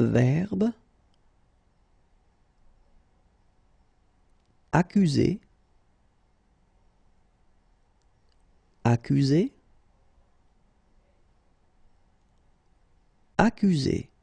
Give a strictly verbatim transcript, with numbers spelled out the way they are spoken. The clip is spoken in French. Verbe accuser, accuser, accuser.